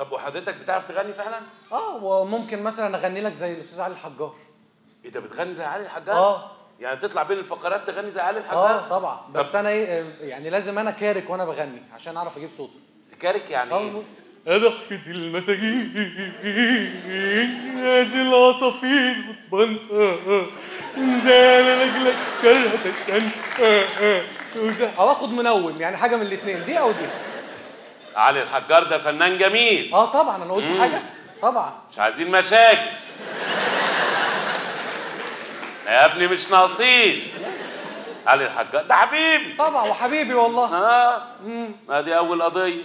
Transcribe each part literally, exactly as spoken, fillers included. طب وحضرتك بتعرف تغني فعلا؟ اه وممكن مثلا اغني لك زي الاستاذ علي الحجار. ايه ده بتغني زي علي الحجار؟ اه يعني تطلع بين الفقرات تغني زي علي الحجار؟ اه طبعا بس طب. انا ايه يعني لازم انا كارك وانا بغني عشان اعرف اجيب صوتي. كارك يعني ايه؟ ضحكة المساجين نازل العصافير بتبنقع نزال رجلك كارهة سكن او اخد منوم يعني حاجة من الاثنين دي او دي. علي الحجار ده فنان جميل. اه طبعا انا قلت مم. حاجة طبعا مش عايزين مشاكل يا ابني مش ناقصين. علي الحجار ده حبيبي طبعا وحبيبي والله. اه ادي اول قضية.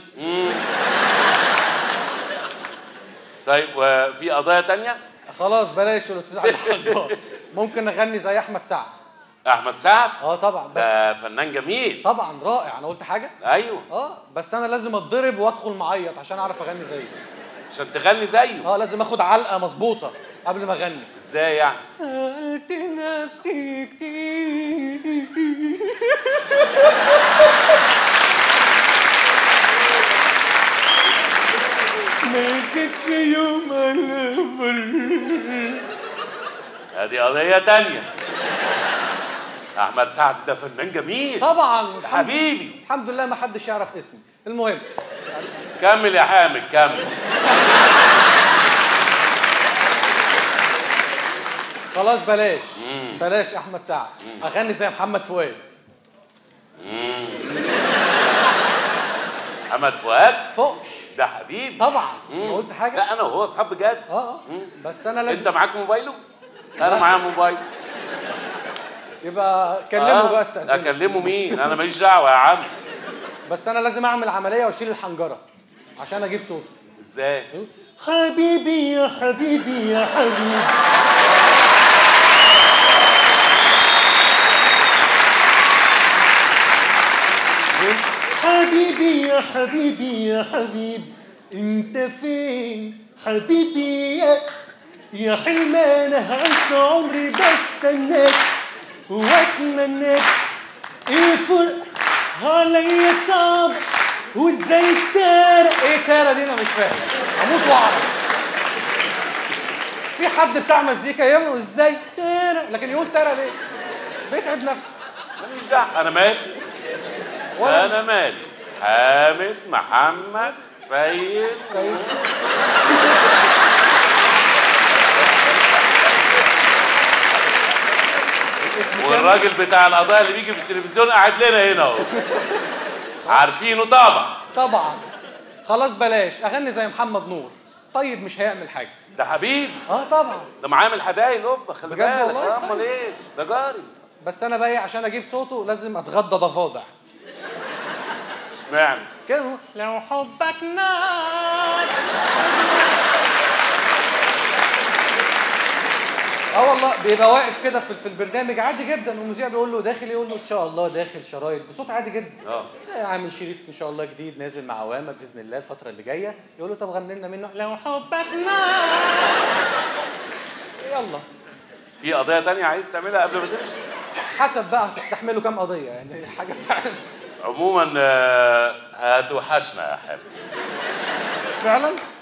طيب وفي قضايا تانية؟ خلاص بلاش الاستاذ علي الحجار. ممكن اغني زي احمد سعد. احمد سعد؟ اه طبعا بس ده فنان جميل طبعا رائع. انا قلت حاجة؟ ايوه اه بس انا لازم اتضرب وادخل معيط عشان اعرف اغني زيه. عشان تغني زيه؟ اه لازم اخد علقة مظبوطة قبل ما اغني. ازاي يعني؟ سألت نفسي كتير. مازيدش يوم على بر. ادي قضية تانية. احمد سعد ده فنان جميل طبعا حبيبي. الحمد لله ما حدش يعرف اسمي. المهم كمل يا حامد كمل. خلاص بلاش مم. بلاش احمد سعد. اغني زي محمد فؤاد. محمد فؤاد فوقش ده حبيبي طبعا. انا قلت حاجه؟ لا انا وهو اصحاب بجد. اه اه بس انا لازم. انت معاك موبايله؟ انا معايا موبايل. يبقى كلمه آه. بقى استأذنه. اكلمه مين؟ انا ماليش دعوه يا عم. بس انا لازم اعمل عمليه واشيل الحنجره عشان اجيب صوته. ازاي؟ حبيبي يا حبيبي يا حبيبي. حبيبي يا حبيبي يا حبيب انت فين حبيبي يا يا حلم انا هعيش عمري بستناك واتمناك. ايه فرق عليا صعب وازاي التارة. ايه التارة دي؟ انا مش فاهم. هموت واعرف في حد بتاع مزيكا يعمل ازاي تارة لكن يقول تارة ليه؟ بيتعب نفسه. ماليش دعوة انا مالي انا مالي. حامد محمد فايد. والراجل بتاع القضايا اللي بيجي في التلفزيون قاعد لنا هنا اهو. عارفينه طبعا طبعا. خلاص بلاش اغني زي محمد نور. طيب مش هيعمل حاجه ده حبيبي. اه طبعا ده معامل الحدايق لبه. خلي بالك امال ايه ده جاري. بس انا بقى عشان اجيب صوته لازم اتغدى ضفادع. اشمعنى؟ كده لو حبك نار. اه والله بيبقى واقف كده في, في البرنامج عادي جدا والمذيع بيقول له داخل يقول له ان شاء الله داخل شرايط بصوت عادي جدا. اه عامل شريط ان شاء الله جديد نازل مع عوامه باذن الله الفتره اللي جايه. يقول له طب غني لنا منه لو حبك نار. يلا في قضيه ثانيه عايز تعملها قبل ما تمشي؟ حسب بقى هتستحمله كام قضيه يعني الحاجه بتاعتك. عموما هتوحشنا يا حبيبي. فعلا؟